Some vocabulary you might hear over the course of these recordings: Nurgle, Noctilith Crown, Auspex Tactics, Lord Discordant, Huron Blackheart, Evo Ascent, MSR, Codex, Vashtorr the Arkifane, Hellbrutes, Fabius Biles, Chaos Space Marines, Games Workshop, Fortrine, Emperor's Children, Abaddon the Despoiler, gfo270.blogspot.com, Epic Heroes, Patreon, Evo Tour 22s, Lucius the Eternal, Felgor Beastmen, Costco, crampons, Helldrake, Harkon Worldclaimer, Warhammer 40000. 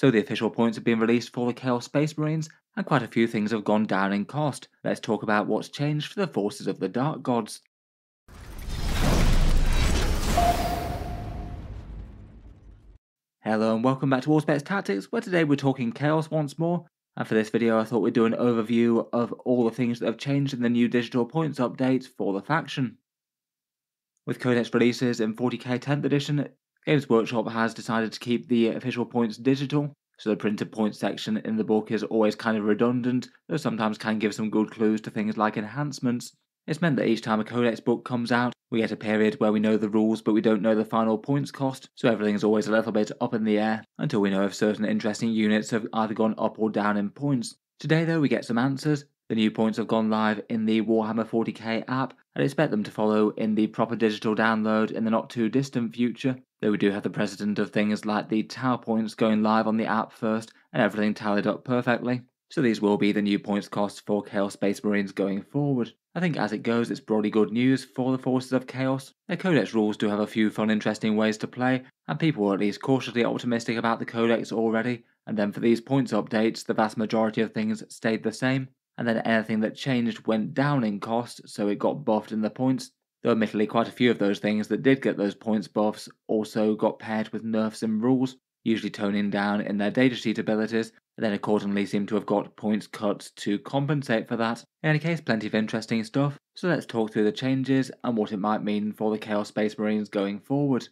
So the official points have been released for the Chaos Space Marines, and quite a few things have gone down in cost. Let's talk about what's changed for the forces of the Dark Gods. Hello and welcome back to Auspex Tactics, where today we're talking Chaos once more, and for this video I thought we'd do an overview of all the things that have changed in the new digital points update for the faction. With Codex releases in 40k 10th edition, Games Workshop has decided to keep the official points digital, so the printed points section in the book is always kind of redundant, though sometimes can give some good clues to things like enhancements. It's meant that each time a Codex book comes out, we get a period where we know the rules but we don't know the final points cost, so everything's always a little bit up in the air, until we know if certain interesting units have either gone up or down in points. Today though we get some answers. The new points have gone live in the Warhammer 40k app, and expect them to follow in the proper digital download in the not too distant future, though we do have the precedent of things like the tower points going live on the app first and everything tallied up perfectly. So these will be the new points costs for Chaos Space Marines going forward. I think as it goes it's broadly good news for the forces of Chaos. Their Codex rules do have a few fun interesting ways to play, and people were at least cautiously optimistic about the Codex already, and then for these points updates the vast majority of things stayed the same, and then anything that changed went down in cost, so it got buffed in the points, though admittedly quite a few of those things that did get those points buffs also got paired with nerfs in rules, usually toning down in their datasheet abilities, and then accordingly seem to have got points cuts to compensate for that. In any case, plenty of interesting stuff, so let's talk through the changes and what it might mean for the Chaos Space Marines going forward.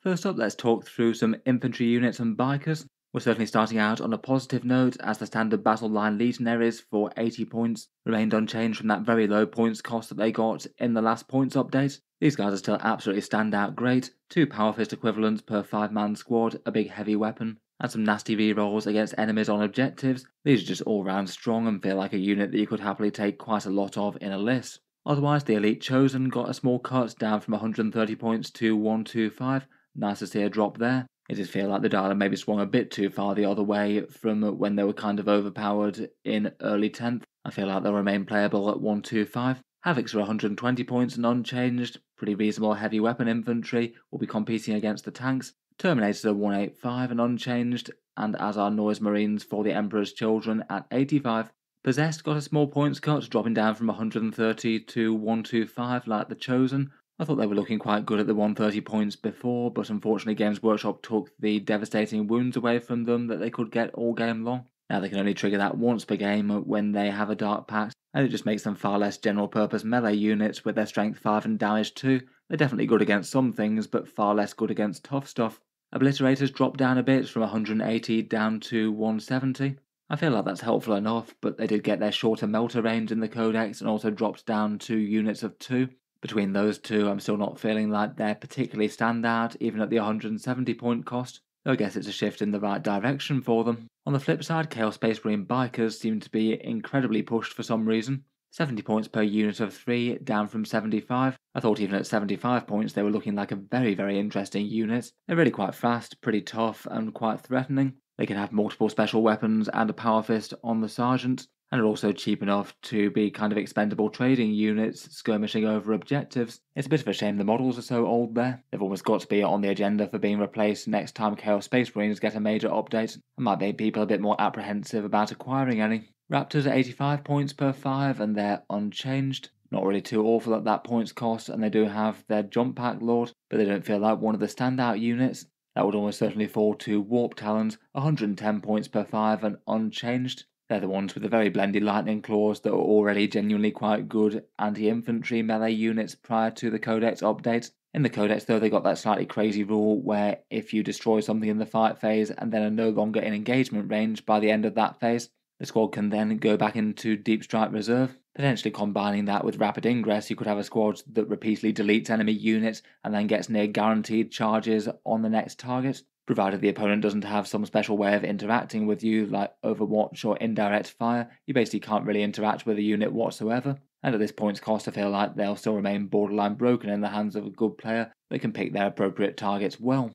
First up, let's talk through some infantry units and bikers. We're certainly starting out on a positive note, as the standard battle line legionaries for 80 points remained unchanged from that very low points cost that they got in the last points update. These guys are still absolutely stand out great, 2 power fist equivalents per 5-man squad, a big heavy weapon, and some nasty rerolls against enemies on objectives. These are just all round strong and feel like a unit that you could happily take quite a lot of in a list. Otherwise, the Elite Chosen got a small cut down from 130 points to 125, nice to see a drop there. It did feel like the dial maybe swung a bit too far the other way from when they were kind of overpowered in early 10th. I feel like they'll remain playable at 125. Havocs are 120 points and unchanged. Pretty reasonable heavy weapon infantry will be competing against the tanks. Terminators are 185 and unchanged, and as are Noise Marines for the Emperor's Children at 85. Possessed got a small points cut, dropping down from 130 to 125 like the Chosen. I thought they were looking quite good at the 130 points before, but unfortunately Games Workshop took the devastating wounds away from them that they could get all game long. Now they can only trigger that once per game when they have a Dark Pact, and it just makes them far less general purpose melee units with their strength 5 and damage 2. They're definitely good against some things, but far less good against tough stuff. Obliterators dropped down a bit from 180 down to 170. I feel like that's helpful enough, but they did get their shorter melter range in the Codex and also dropped down to units of 2. Between those two, I'm still not feeling like they're particularly standout, even at the 170 point cost, though I guess it's a shift in the right direction for them. On the flip side, Chaos Space Marine Bikers seem to be incredibly pushed for some reason. 70 points per unit of 3, down from 75. I thought even at 75 points they were looking like a very interesting unit. They're really quite fast, pretty tough, and quite threatening. They can have multiple special weapons and a power fist on the sergeant, and are also cheap enough to be kind of expendable trading units skirmishing over objectives. It's a bit of a shame the models are so old there. They've almost got to be on the agenda for being replaced next time Chaos Space Marines get a major update, and might make people a bit more apprehensive about acquiring any. Raptors are 85 points per 5 and they're unchanged. Not really too awful at that points cost, and they do have their Jump Pack Lord, but they don't feel like one of the standout units. That would almost certainly fall to Warp Talons, 110 points per 5 and unchanged. They're the ones with the very blendy lightning claws that were already genuinely quite good anti-infantry melee units prior to the Codex update. In the Codex though, they got that slightly crazy rule where if you destroy something in the fight phase and then are no longer in engagement range by the end of that phase, the squad can then go back into Deep Strike Reserve. Potentially combining that with Rapid Ingress, you could have a squad that repeatedly deletes enemy units and then gets near guaranteed charges on the next target, provided the opponent doesn't have some special way of interacting with you like Overwatch or Indirect Fire. You basically can't really interact with a unit whatsoever, and at this point's cost I feel like they'll still remain borderline broken in the hands of a good player that can pick their appropriate targets well.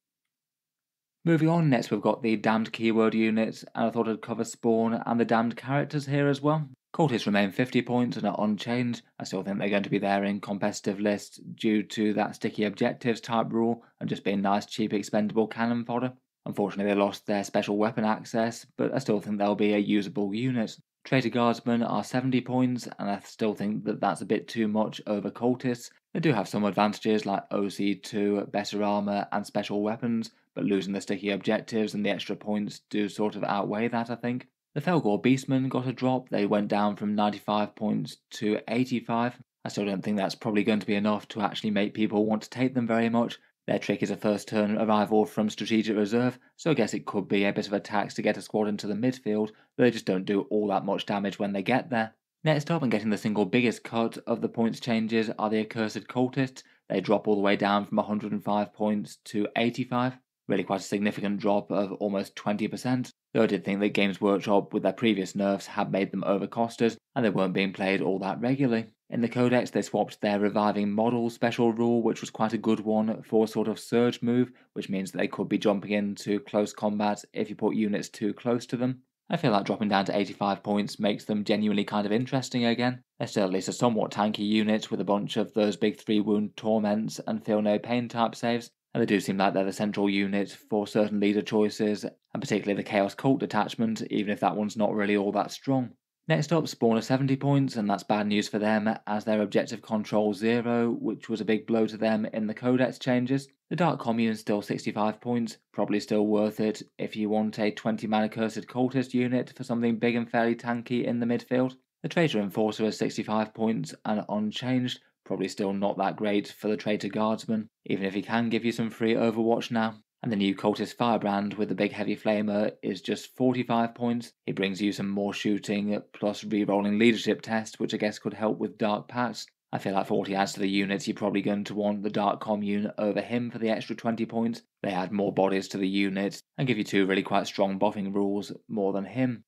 Moving on, next we've got the Damned keyword units, and I thought I'd cover Spawn and the Damned characters here as well. Cultists remain 50 points and are unchanged. I still think they're going to be there in competitive lists due to that sticky objectives type rule and just being nice cheap expendable cannon fodder. Unfortunately, they lost their special weapon access, but I still think they'll be a usable unit. Traitor Guardsmen are 70 points, and I still think that that's a bit too much over Cultists. They do have some advantages like OC2, better armour and special weapons, but losing the sticky objectives and the extra points do sort of outweigh that, I think. The Felgor Beastmen got a drop. They went down from 95 points to 85. I still don't think that's probably going to be enough to actually make people want to take them very much. Their trick is a first turn arrival from strategic reserve, so I guess it could be a bit of a tax to get a squad into the midfield, but they just don't do all that much damage when they get there. Next up, and getting the single biggest cut of the points changes, are the Accursed Cultists. They drop all the way down from 105 points to 85. Really quite a significant drop of almost 20%, though I did think that Games Workshop with their previous nerfs had made them overcosted, and they weren't being played all that regularly. In the Codex, they swapped their Reviving Model special rule, which was quite a good one, for a sort of surge move, which means that they could be jumping into close combat if you put units too close to them. I feel like dropping down to 85 points makes them genuinely kind of interesting again. They're still at least a somewhat tanky unit with a bunch of those big 3-wound torments and feel no pain type saves, and they do seem like they're the central unit for certain leader choices, and particularly the Chaos Cult detachment, even if that one's not really all that strong. Next up, Spawn are 70 points, and that's bad news for them as their objective control 0, which was a big blow to them in the Codex changes. The Dark Commune is still 65 points, probably still worth it if you want a 20-man Accursed Cultist unit for something big and fairly tanky in the midfield. The Traitor Enforcer is 65 points and unchanged, probably still not that great for the Traitor Guardsman, even if he can give you some free Overwatch now. And the new Cultist Firebrand with the big heavy flamer is just 45 points. It brings you some more shooting plus re-rolling leadership tests, which I guess could help with Dark Pacts. I feel like 40 adds to the units. You're probably going to want the Dark Commune over him for the extra 20 points. They add more bodies to the unit and give you two really quite strong buffing rules more than him.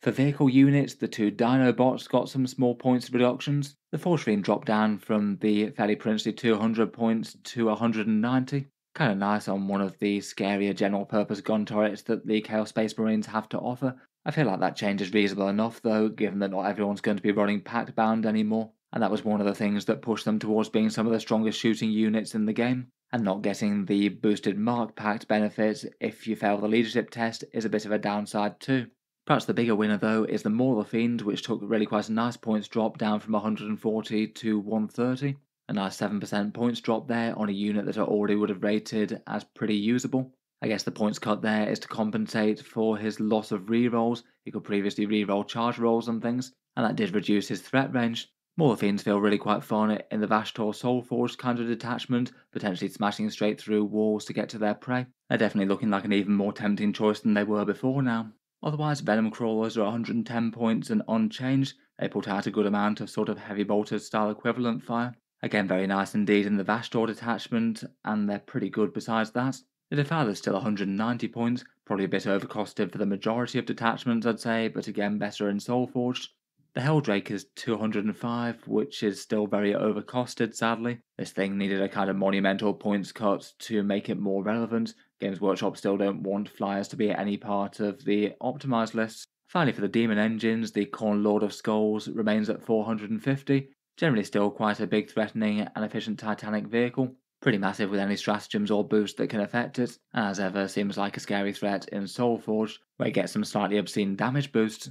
For vehicle units, the two Dinobots got some small points reductions. The Fortrine dropped down from the fairly princely 200 points to 190. Kind of nice on one of the scarier general purpose gun turrets that the Chaos Space Marines have to offer. I feel like that change is reasonable enough though, given that not everyone's going to be running pack bound anymore, and that was one of the things that pushed them towards being some of the strongest shooting units in the game. And not getting the boosted mark pact benefits if you fail the leadership test is a bit of a downside too. Perhaps the bigger winner though is the Mauler Fiend, which took really quite a nice points drop down from 140 to 130. A nice 7% points drop there on a unit that I already would have rated as pretty usable. I guess the points cut there is to compensate for his loss of rerolls. He could previously reroll charge rolls and things, and that did reduce his threat range. Mauler Fiends feel really quite fun in the Vashtorr Soulforge kind of detachment, potentially smashing straight through walls to get to their prey. They're definitely looking like an even more tempting choice than they were before now. Otherwise, Venom Crawlers are 110 points and unchanged. They put out a good amount of sort of heavy bolter style equivalent fire. Again, very nice indeed in the Vashtorr detachment, and they're pretty good besides that. The Defiler's still 190 points, probably a bit overcosted for the majority of detachments I'd say, but again better in Soulforged. The Helldrake is 205, which is still very overcosted sadly. This thing needed a kind of monumental points cut to make it more relevant. Games Workshop still don't want flyers to be any part of the optimised lists. Finally for the Demon Engines, the Khorne Lord of Skulls remains at 450. Generally still quite a big, threatening and efficient Titanic vehicle. Pretty massive with any stratagems or boosts that can affect it, and as ever seems like a scary threat in Soulforge, where it gets some slightly obscene damage boosts.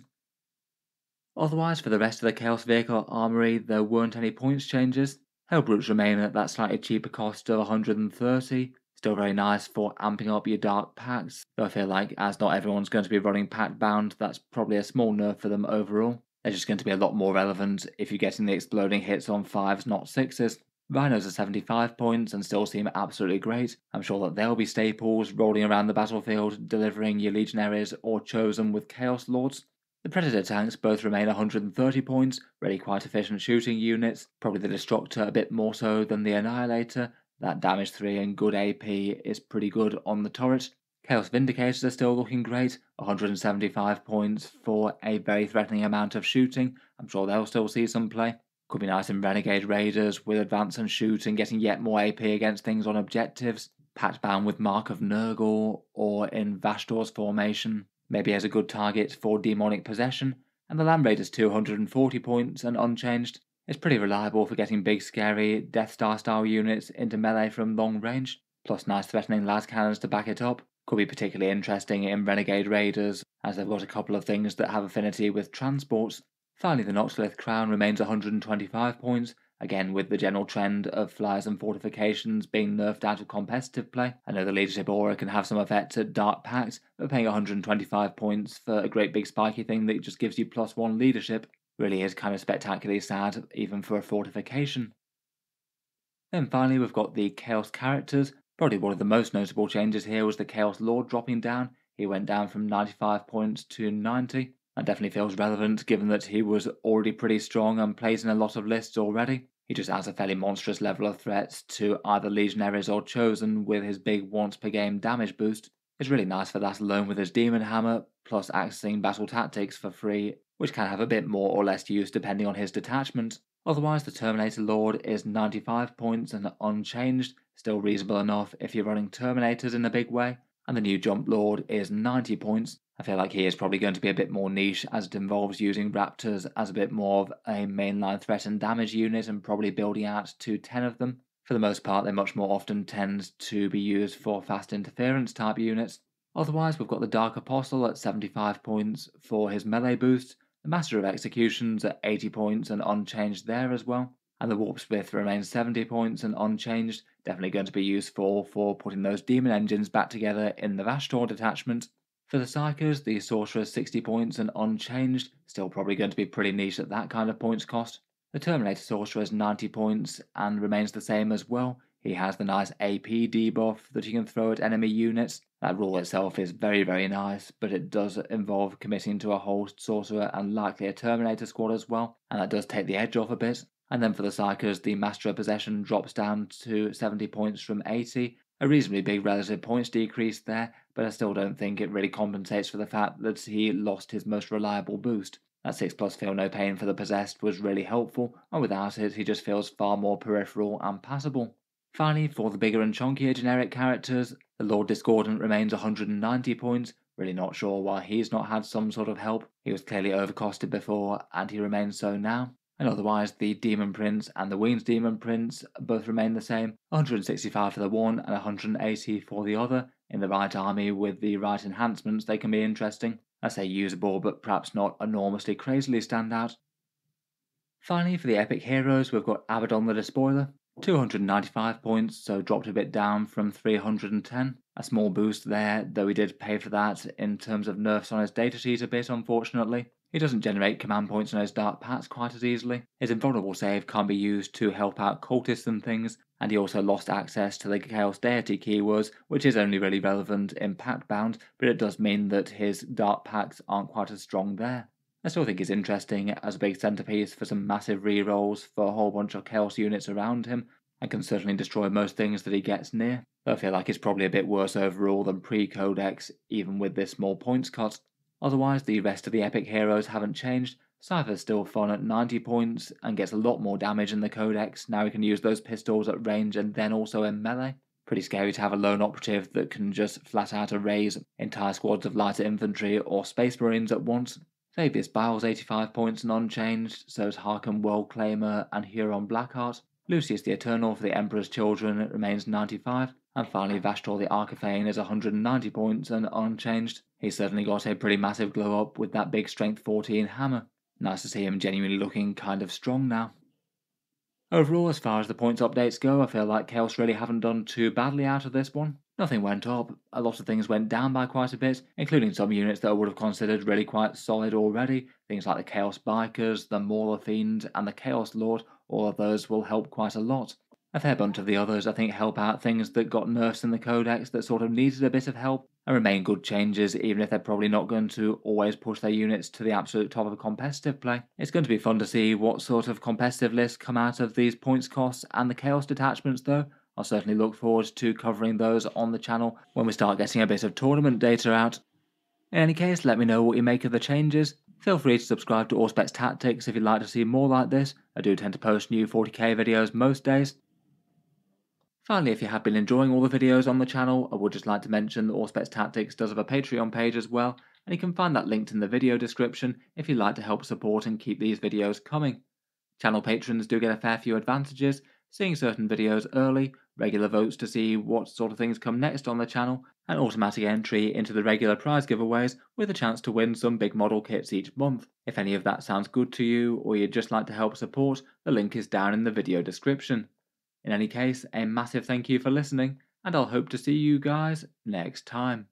Otherwise, for the rest of the Chaos Vehicle Armoury, there weren't any points changes. Hellbrutes remain at that slightly cheaper cost of 130. Still very nice for amping up your Dark Packs, though I feel like as not everyone's going to be running pack bound, that's probably a small nerf for them overall. They're just going to be a lot more relevant if you're getting the exploding hits on 5s, not 6s. Rhinos are 75 points and still seem absolutely great. I'm sure that they'll be staples, rolling around the battlefield, delivering your legionaries or chosen with Chaos Lords. The Predator tanks both remain 130 points, really quite efficient shooting units. Probably the Destructor a bit more so than the Annihilator. That damage 3 and good AP is pretty good on the turret. Chaos Vindicators are still looking great, 175 points for a very threatening amount of shooting. I'm sure they'll still see some play. Could be nice in Renegade Raiders with advance and shoot and getting yet more AP against things on objectives. Pact bound with Mark of Nurgle or in Vashtor's formation. Maybe as a good target for Demonic Possession. And the Land Raiders 240 points and unchanged. It's pretty reliable for getting big scary Death Star style units into melee from long range. plus nice threatening las cannons to back it up, could be particularly interesting in Renegade Raiders, as they've got a couple of things that have affinity with transports. Finally, the Noctilith Crown remains 125 points, again with the general trend of flyers and fortifications being nerfed out of competitive play. I know the Leadership Aura can have some effect at Dark Pacts, but paying 125 points for a great big spiky thing that just gives you +1 leadership really is kind of spectacularly sad, even for a fortification. Then finally we've got the Chaos characters. Probably one of the most notable changes here was the Chaos Lord dropping down. He went down from 95 points to 90. That definitely feels relevant given that he was already pretty strong and plays in a lot of lists already. He just adds a fairly monstrous level of threats to either Legionaries or Chosen with his big once per game damage boost. It's really nice for that alone with his Demon Hammer, plus accessing Battle Tactics for free, which can have a bit more or less use depending on his detachment. Otherwise, the Terminator Lord is 95 points and unchanged, still reasonable enough if you're running Terminators in a big way. And the new Jump Lord is 90 points. I feel like he is probably going to be a bit more niche as it involves using Raptors as a bit more of a mainline threat and damage unit and probably building out to 10 of them. For the most part, they much more often tend to be used for fast interference type units. Otherwise, we've got the Dark Apostle at 75 points for his melee boost, the Master of Executions at 80 points and unchanged there as well, and the Warp Smith remains 70 points and unchanged, definitely going to be useful for putting those demon engines back together in the Vashtorr detachment. For the Psychers, the Sorcerer 60 points and unchanged, still probably going to be pretty niche at that kind of points cost. The Terminator Sorcerer is 90 points and remains the same as well. He has the nice AP debuff that he can throw at enemy units. That rule itself is very, very nice, but it does involve committing to a whole Sorcerer and likely a Terminator squad as well, and that does take the edge off a bit. And then for the Psychers, the Master of Possession drops down to 70 points from 80. A reasonably big relative points decrease there, but I still don't think it really compensates for the fact that he lost his most reliable boost. That 6+ Feel No Pain for the Possessed was really helpful, and without it he just feels far more peripheral and passable. Finally, for the bigger and chunkier generic characters, the Lord Discordant remains 190 points. Really not sure why he's not had some sort of help. He was clearly overcosted before, and he remains so now. And otherwise, the Demon Prince and the Winged Demon Prince both remain the same, 165 for the one and 180 for the other. In the right army with the right enhancements, they can be interesting. I say usable, but perhaps not enormously crazily standout. Finally, for the epic heroes, we've got Abaddon the Despoiler, 295 points, so dropped a bit down from 310. A small boost there, though he did pay for that in terms of nerfs on his datasheet a bit, unfortunately. He doesn't generate command points on his Dark Pacts quite as easily. His invulnerable save can't be used to help out cultists and things, and he also lost access to the Chaos Deity keywords, which is only really relevant in Pact-bound, but it does mean that his Dark Pacts aren't quite as strong there. I still think he's interesting as a big centrepiece for some massive rerolls for a whole bunch of Chaos units around him, and can certainly destroy most things that he gets near, though I feel like it's probably a bit worse overall than pre-Codex, even with this small points cut. Otherwise, the rest of the epic heroes haven't changed. Cypher's still fun at 90 points and gets a lot more damage in the Codex. Now he can use those pistols at range and then also in melee. Pretty scary to have a lone operative that can just flat out erase entire squads of lighter infantry or space marines at once. Fabius Biles 85 points and unchanged, so is Harkon Worldclaimer and Huron Blackheart. Lucius the Eternal for the Emperor's Children remains 95. And finally, Vashtorr the Arkifane is 190 points and unchanged. He's certainly got a pretty massive glow up with that big strength 14 hammer. Nice to see him genuinely looking kind of strong now. Overall, as far as the points updates go, I feel like Chaos really haven't done too badly out of this one. Nothing went up, a lot of things went down by quite a bit, including some units that I would have considered really quite solid already. Things like the Chaos Bikers, the Mauler Fiend and the Chaos Lord, all of those will help quite a lot. A fair bunch of the others I think help out things that got nerfs in the Codex that sort of needed a bit of help and remain good changes even if they're probably not going to always push their units to the absolute top of competitive play. It's going to be fun to see what sort of competitive lists come out of these points costs and the Chaos detachments though. I'll certainly look forward to covering those on the channel when we start getting a bit of tournament data out. In any case, let me know what you make of the changes. Feel free to subscribe to Auspex Tactics if you'd like to see more like this. I do tend to post new 40k videos most days. Finally, if you have been enjoying all the videos on the channel, I would just like to mention that Auspex Tactics does have a Patreon page as well, and you can find that linked in the video description if you'd like to help support and keep these videos coming. Channel patrons do get a fair few advantages, seeing certain videos early, regular votes to see what sort of things come next on the channel, an automatic entry into the regular prize giveaways with a chance to win some big model kits each month. If any of that sounds good to you or you'd just like to help support, the link is down in the video description. In any case, a massive thank you for listening, and I'll hope to see you guys next time.